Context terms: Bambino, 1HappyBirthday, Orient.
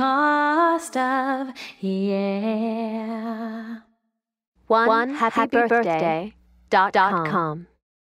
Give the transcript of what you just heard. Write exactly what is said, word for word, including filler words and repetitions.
cost of, yeah. one happy birthday dot com